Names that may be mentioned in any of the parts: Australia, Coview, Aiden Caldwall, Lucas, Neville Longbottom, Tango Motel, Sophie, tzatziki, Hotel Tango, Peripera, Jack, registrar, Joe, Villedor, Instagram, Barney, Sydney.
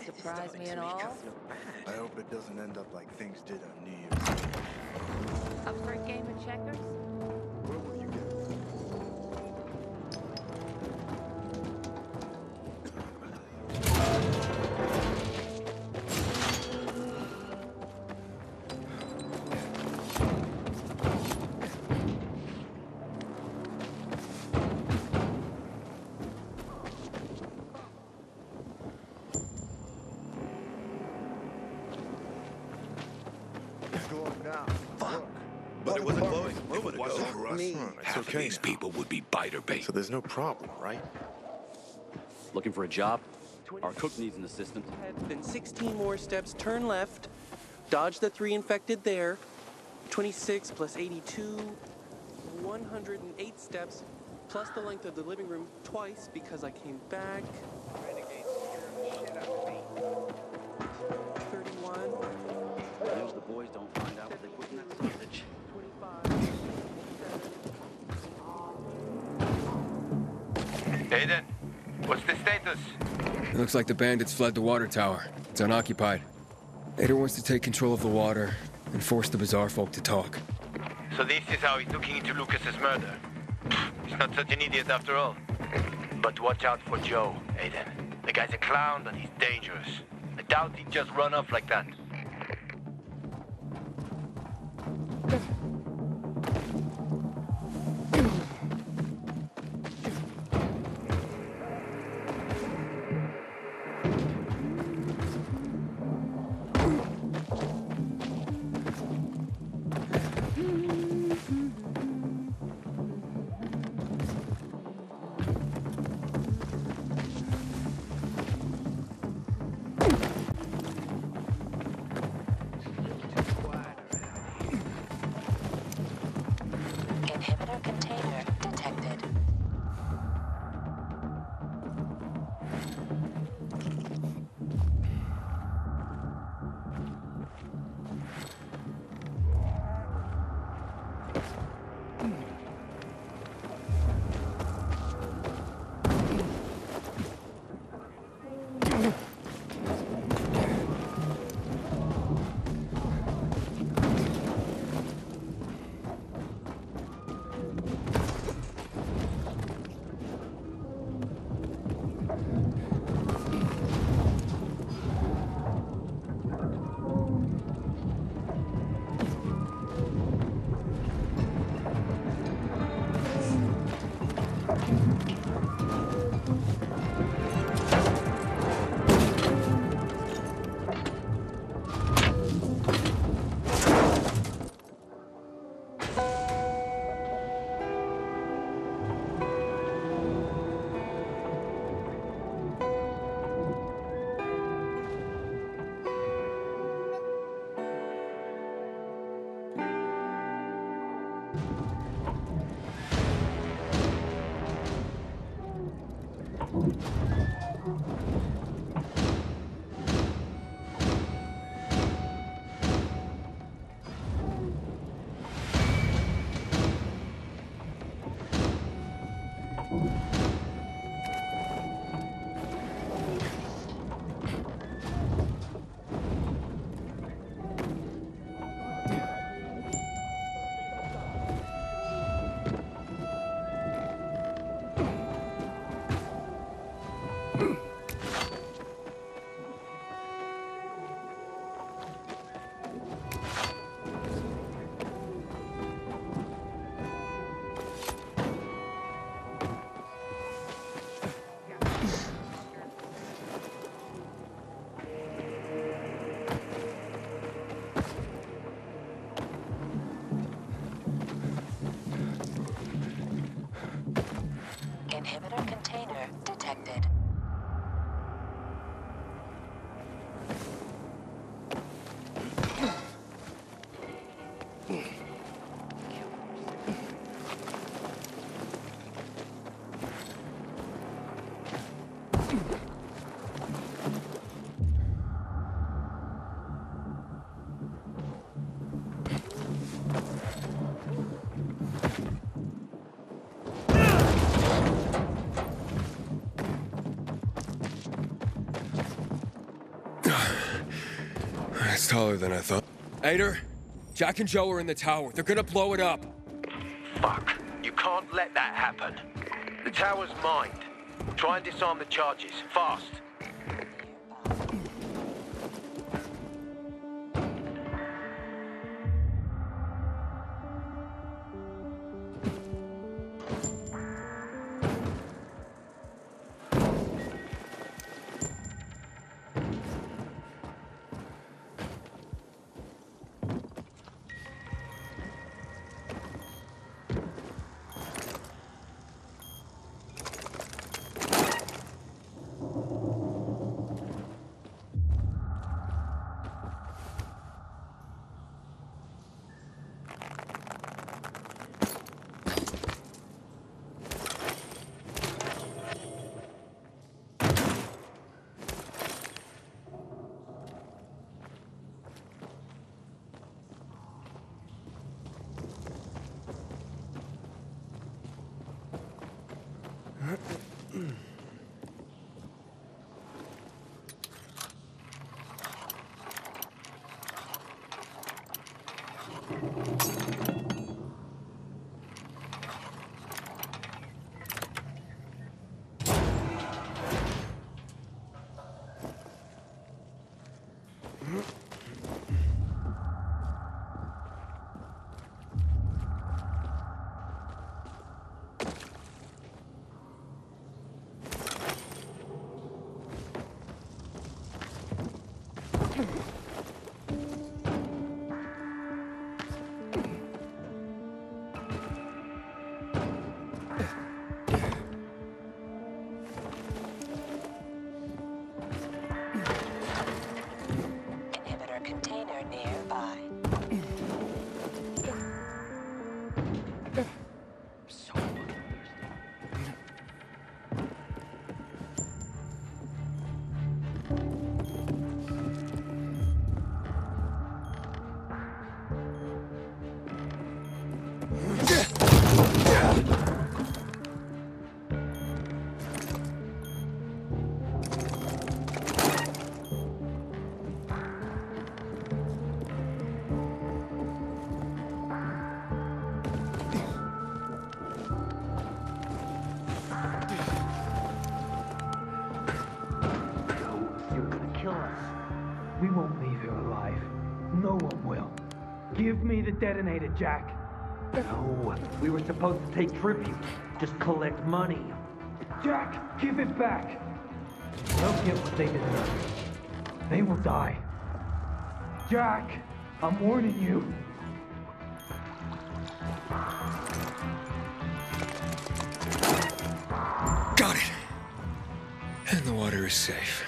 Doesn't surprise me at all. I hope it doesn't end up like things did on New Year's. Up for a game of checkers? What will you These people would be biter bait. So there's no problem, right? Looking for a job? Our cook needs an assistant. Then 16 more steps, turn left, dodge the 3 infected there, 26 plus 82, 108 steps, plus the length of the living room twice because I came back. 31. I hope the boys don't find out what they put in that sausage. 25. Aiden, what's the status? It looks like the bandits fled the water tower. It's unoccupied. Aiden wants to take control of the water and force the bizarre folk to talk. So this is how he's looking into Lucas's murder. He's not such an idiot after all. But watch out for Joe, Aiden. The guy's a clown and he's dangerous. I doubt he'd just run off like that. It's taller than I thought. Ader, Jack and Joe are in the tower. They're gonna blow it up. Fuck. You can't let that happen. The tower's mined. Try and disarm the charges. Fast. Detonator, Jack. No, we were supposed to take tribute, just collect money. Jack, give it back. They'll get what they deserve. They will die. Jack, I'm warning you. Got it. And the water is safe.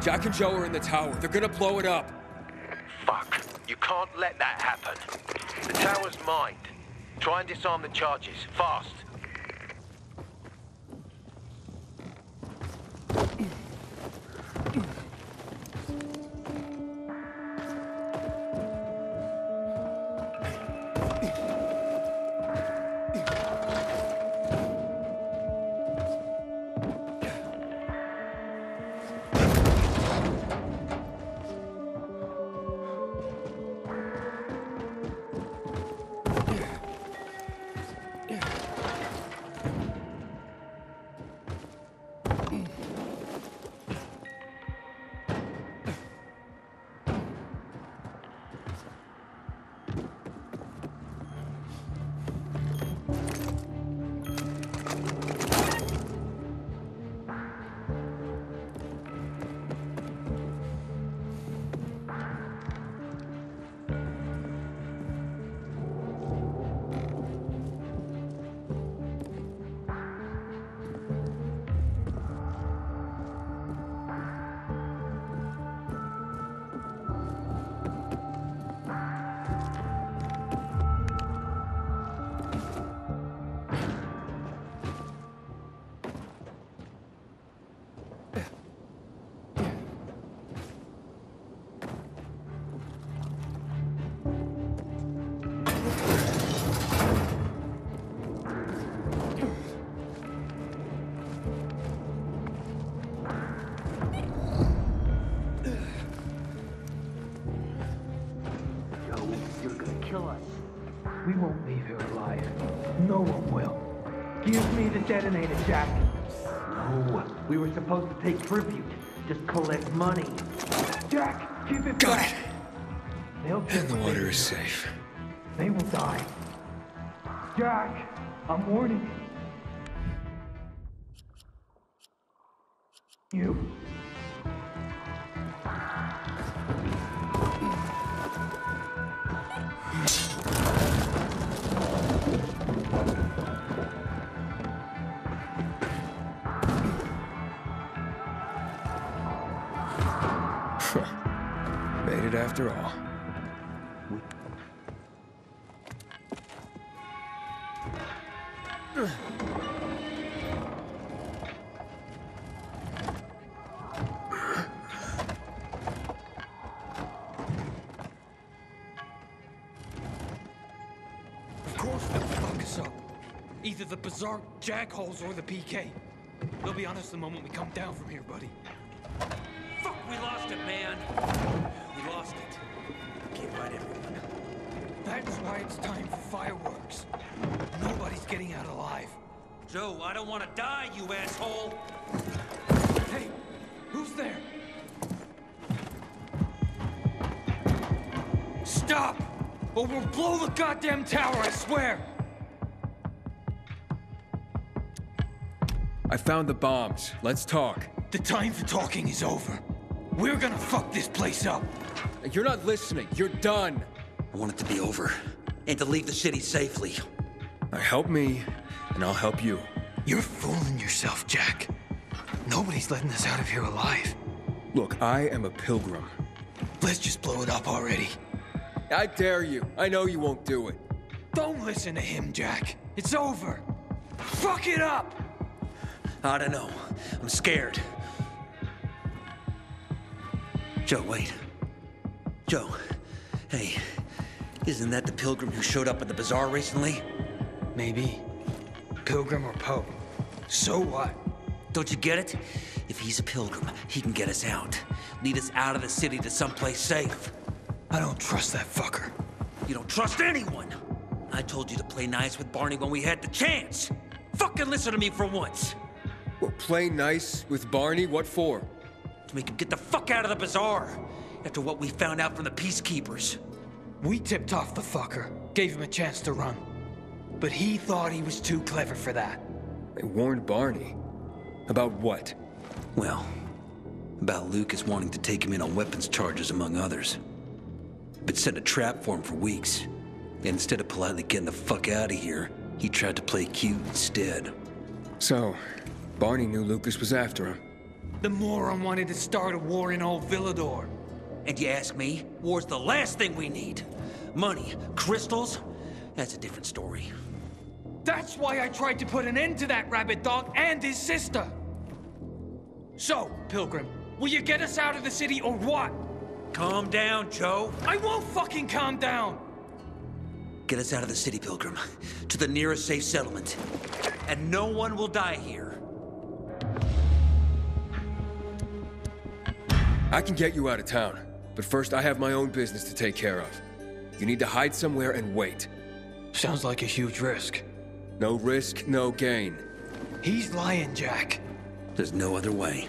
Jack and Joe are in the tower. They're gonna blow it up. Fuck. You can't let that happen. The tower's mined. Try and disarm the charges. Fast. Give me the detonator, Jack. No, we were supposed to pay tribute. Just collect money. Jack, keep it Got back. It. They'll and the water is safe. They will die. Jack, I'm warning you. Made it after all. Of course they'll fuck us up. Either the bizarre jag holes or the PK. They'll be on us the moment we come down from here, buddy. Fuck, we lost it, man. We lost it. We can't fight everyone. That's why it's time for fireworks. Nobody's getting out alive. Joe, I don't want to die, you asshole! Hey, who's there? Stop! Or we'll blow the goddamn tower, I swear! I found the bombs. Let's talk. The time for talking is over. We're gonna fuck this place up. You're not listening. You're done. I want it to be over. And to leave the city safely. Now help me, and I'll help you. You're fooling yourself, Jack. Nobody's letting us out of here alive. Look, I am a pilgrim. Let's just blow it up already. I dare you. I know you won't do it. Don't listen to him, Jack. It's over. Fuck it up! I don't know. I'm scared. Joe, wait. Joe, hey, isn't that the pilgrim who showed up at the bazaar recently? Maybe. Pilgrim or Pope. So what? Don't you get it? If he's a pilgrim, he can get us out. Lead us out of the city to someplace safe. I don't trust that fucker. You don't trust anyone! I told you to play nice with Barney when we had the chance! Fucking listen to me for once! Well, play nice with Barney? What for? To make him get the fuck out of the bazaar! After what we found out from the peacekeepers. We tipped off the fucker. Gave him a chance to run. But he thought he was too clever for that. They warned Barney. About what? Well, about Lucas wanting to take him in on weapons charges, among others. But set a trap for him for weeks. And instead of politely getting the fuck out of here, he tried to play cute instead. So, Barney knew Lucas was after him. The moron wanted to start a war in old Villedor. And you ask me, war's the last thing we need. Money, crystals, that's a different story. That's why I tried to put an end to that rabbit dog and his sister! So, Pilgrim, will you get us out of the city or what? Calm down, Joe. I won't fucking calm down! Get us out of the city, Pilgrim. To the nearest safe settlement. And no one will die here. I can get you out of town. But first, I have my own business to take care of. You need to hide somewhere and wait. Sounds like a huge risk. No risk, no gain. He's lying, Jack. There's no other way.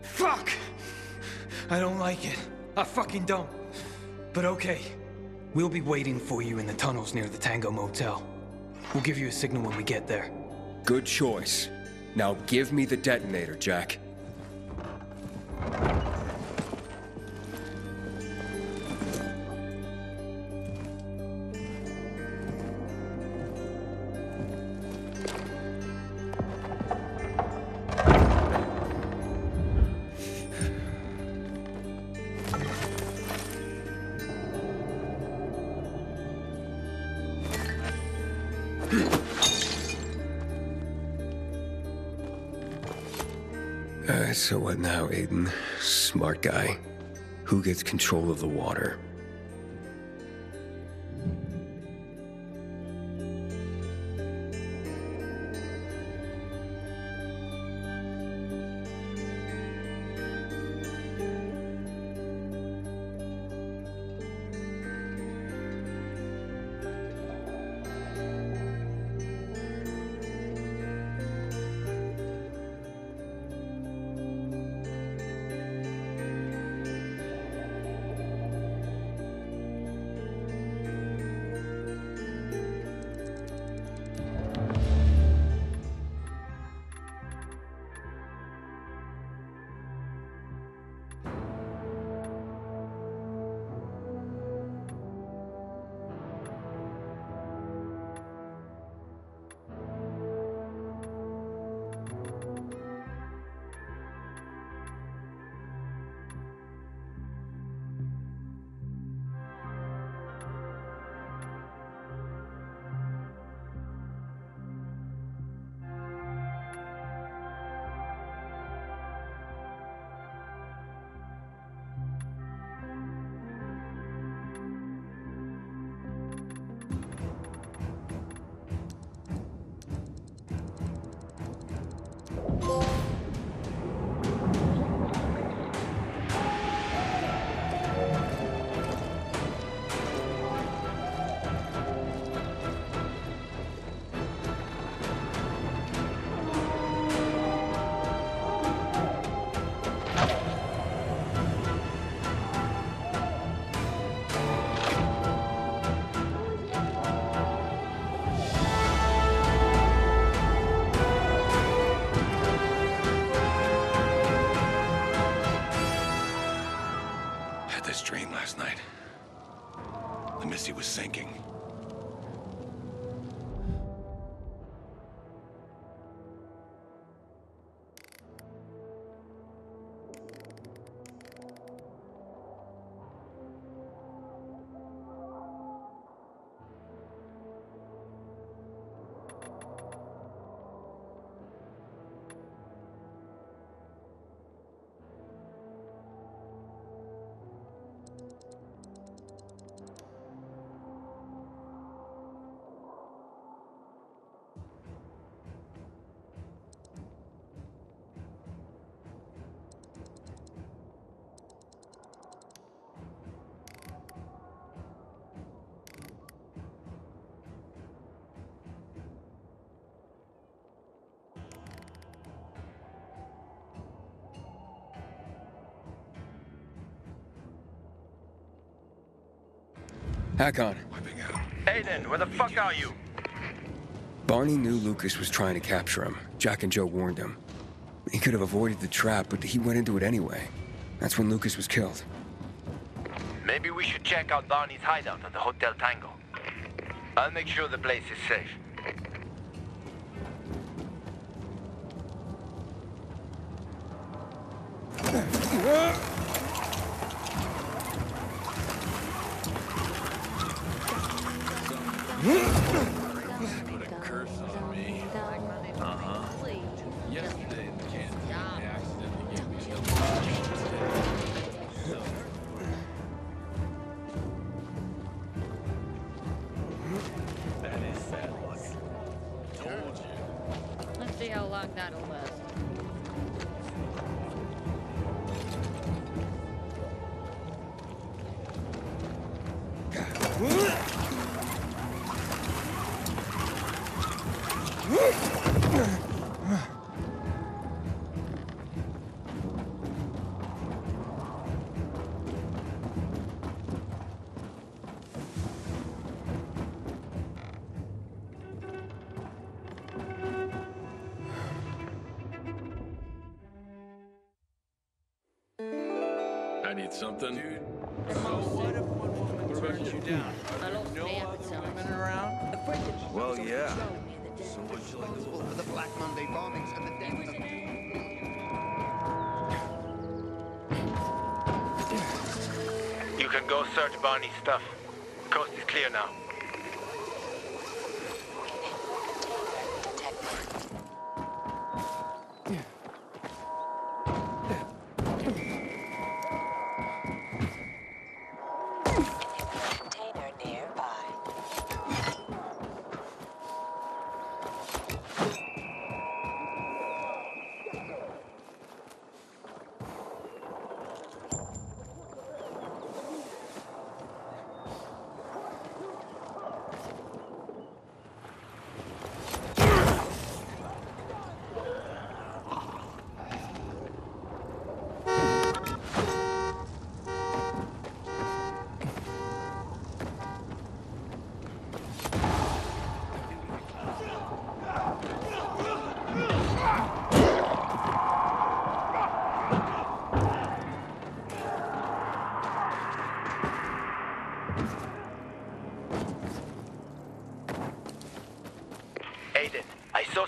Fuck! I don't like it. I fucking don't. But okay. We'll be waiting for you in the tunnels near the Tango Motel. We'll give you a signal when we get there. Good choice. Now give me the detonator, Jack. So what now, Aiden? Smart guy. Who gets control of the water? Missy was sinking. Hack on. Aiden, where the fuck are you? Barney knew Lucas was trying to capture him. Jack and Joe warned him. He could have avoided the trap, but he went into it anyway. That's when Lucas was killed. Maybe we should check out Barney's hideout at the Hotel Tango. I'll make sure the place is safe. I need something. Dude, so what if one woman turns you down? I don't know other women around? Well, yeah. So what's your disposal for the Black Monday bombings and the damage of the... You can go search Barney's stuff. The coast is clear now.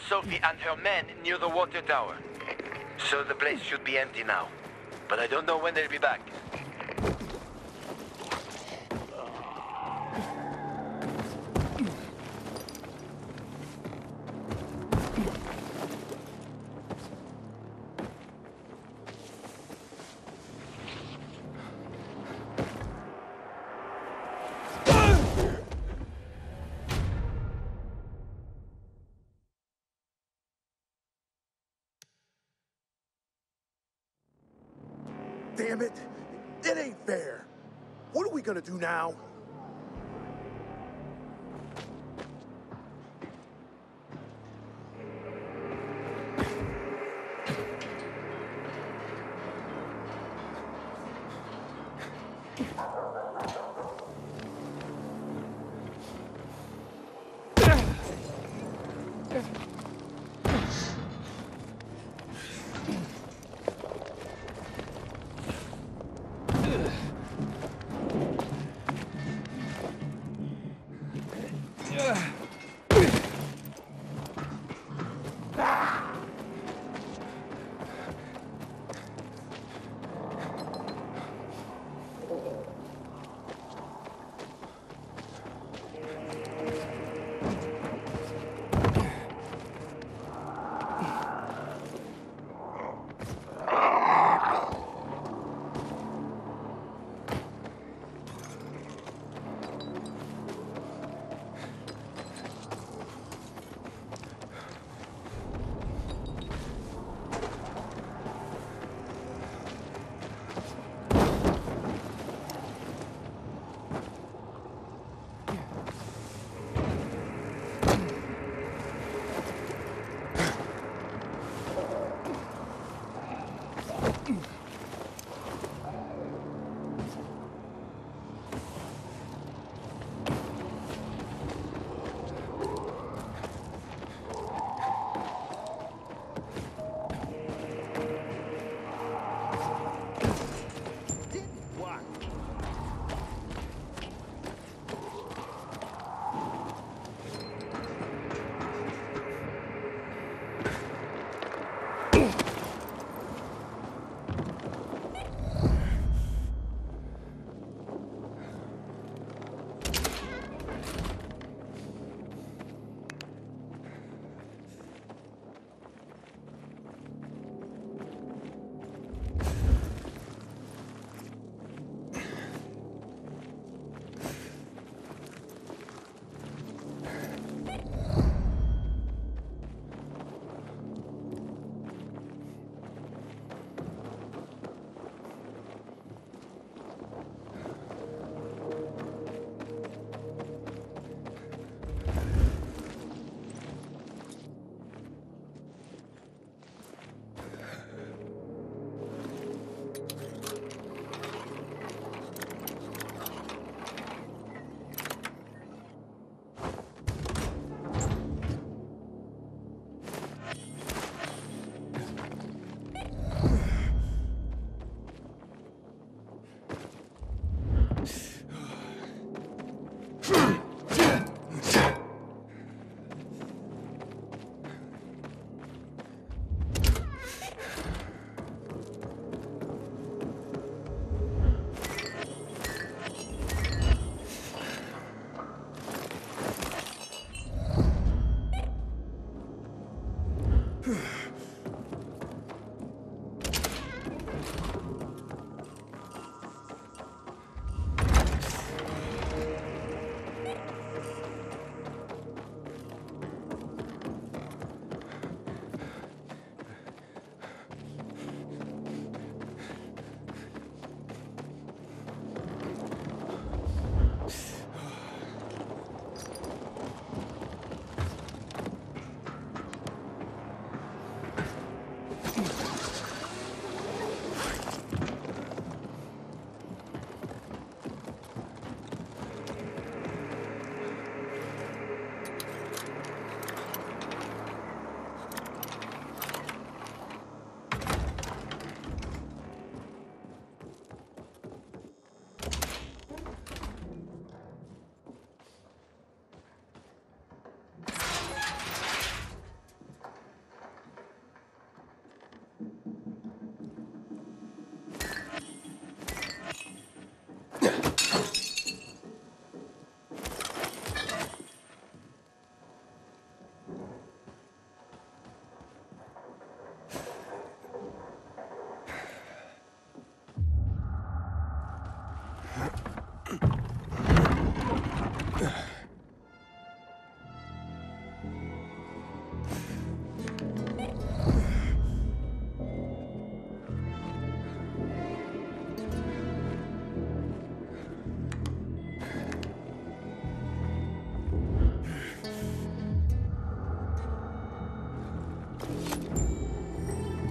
Sophie and her men near the water tower. So the place should be empty now. But I don't know when they'll be back. Damn it! It ain't fair! What are we gonna do now?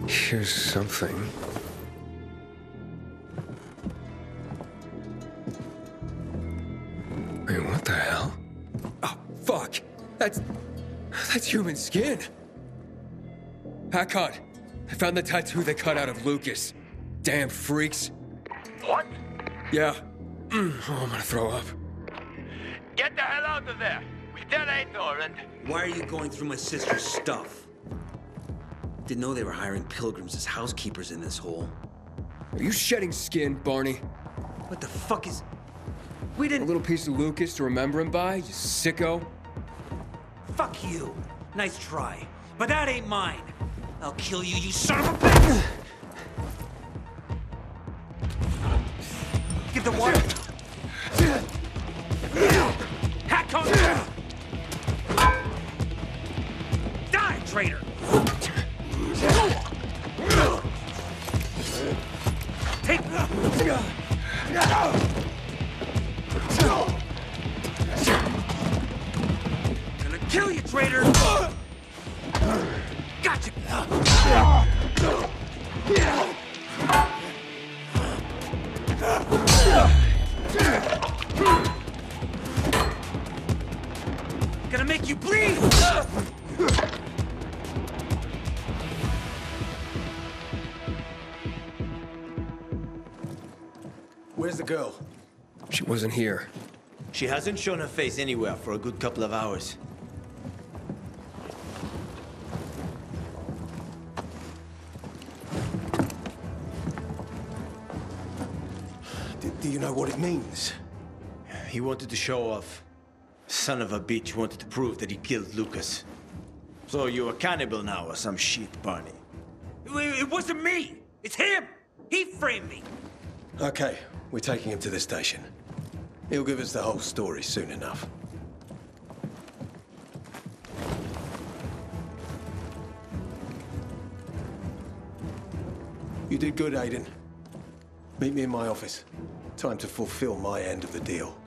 Here's something. Wait, what the hell? Oh, fuck! That's human skin! Hakon, I found the tattoo they cut out of Lucas. Damn freaks. What? Yeah. Oh, I'm gonna throw up. Get the hell out of there! We dead Aiden, and... Why are you going through my sister's stuff? Didn't know they were hiring pilgrims as housekeepers in this hole. Are you shedding skin, Barney? What the fuck is... We didn't... A little piece of Lucas to remember him by, you sicko? Fuck you. Nice try. But that ain't mine. I'll kill you, you son of a bitch! Give the water... Hack on... Die, traitor! Take gonna kill you, traitor. Gotcha. Gonna make you bleed. Where's the girl? She wasn't here. She hasn't shown her face anywhere for a good couple of hours. Do you know what it means? He wanted to show off. Son of a bitch wanted to prove that he killed Lucas. So you're a cannibal now or some shit, Barney. It wasn't me! It's him! He framed me! Okay. We're taking him to the station. He'll give us the whole story soon enough. You did good, Aiden. Meet me in my office. Time to fulfill my end of the deal.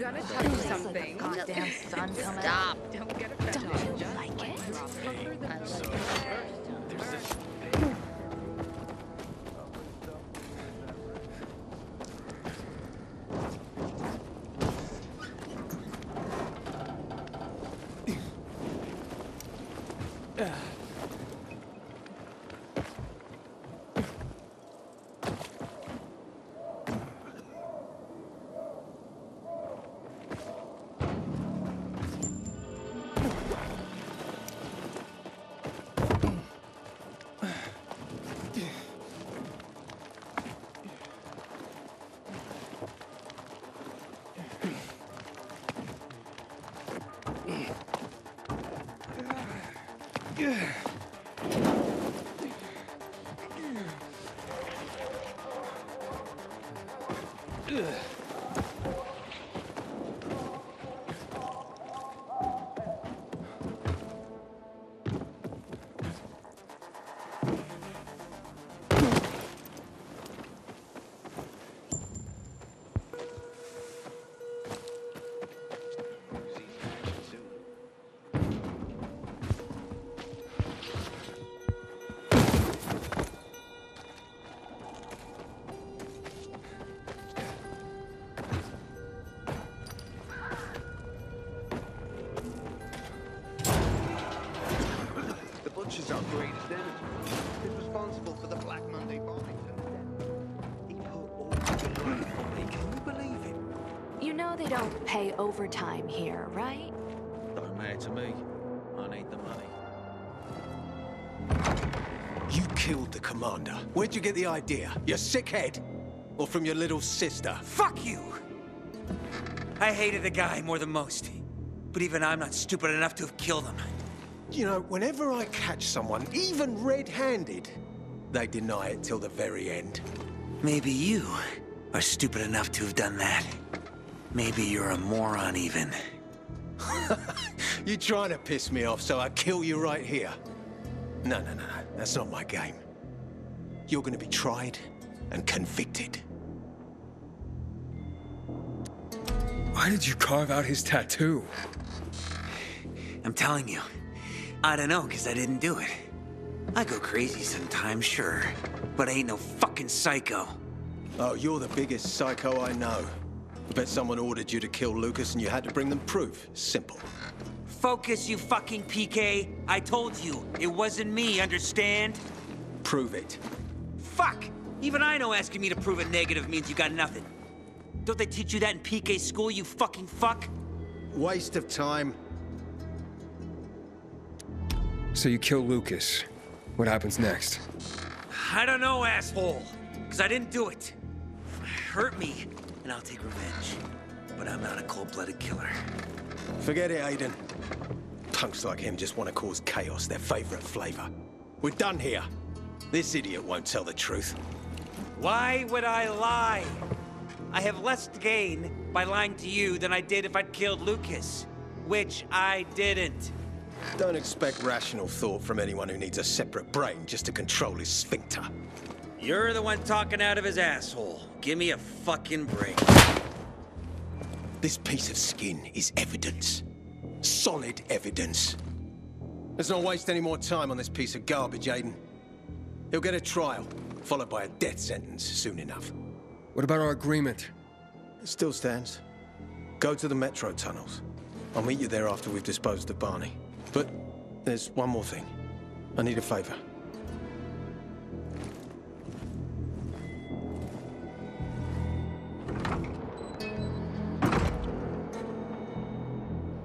gonna touch something. Goddamn sun. Stop. Don't get offended. Don't you like it? I like it. Is our greatest enemy. He's responsible for the Black Monday bombing. He put all the can you believe it? You know they don't pay overtime here, right? Don't matter to me. I need the money. You killed the commander. Where'd you get the idea? Your sick head? Or from your little sister? Fuck you! I hated the guy more than most. But even I'm not stupid enough to have killed him. You know, whenever I catch someone, even red-handed, they deny it till the very end. Maybe you are stupid enough to have done that. Maybe you're a moron, even. You're trying to piss me off, so I kill you right here. No. That's not my game. You're gonna be tried and convicted. Why did you carve out his tattoo? I'm telling you. I don't know, because I didn't do it. I go crazy sometimes, sure, but I ain't no fucking psycho. Oh, you're the biggest psycho I know. I bet someone ordered you to kill Lucas and you had to bring them proof. Simple. Focus, you fucking PK. I told you, it wasn't me, understand? Prove it. Fuck! Even I know asking me to prove a negative means you got nothing. Don't they teach you that in PK school, you fucking fuck? Waste of time. So you kill Lucas. What happens next? I don't know, asshole. Because I didn't do it. Hurt me, and I'll take revenge. But I'm not a cold-blooded killer. Forget it, Aiden. Punks like him just want to cause chaos, their favorite flavor. We're done here. This idiot won't tell the truth. Why would I lie? I have less to gain by lying to you than I did if I'd killed Lucas. Which I didn't. Don't expect rational thought from anyone who needs a separate brain just to control his sphincter. You're the one talking out of his asshole. Give me a fucking break. This piece of skin is evidence. Solid evidence. Let's not waste any more time on this piece of garbage, Aiden. He'll get a trial, followed by a death sentence soon enough. What about our agreement? It still stands. Go to the metro tunnels. I'll meet you there after we've disposed of Barney. But there's one more thing. I need a favor.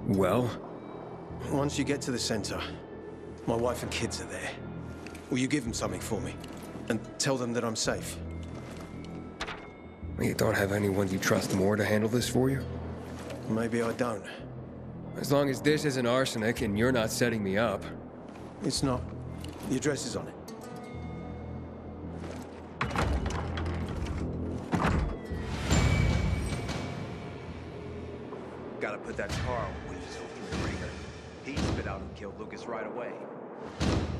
Well? Once you get to the center, my wife and kids are there. Will you give them something for me? And tell them that I'm safe? You don't have anyone you trust more to handle this for you? Maybe I don't. As long as this isn't arsenic and you're not setting me up. It's not. The address is on it. Gotta put that car on Sophie in the ringer. He spit out and killed Lucas right away.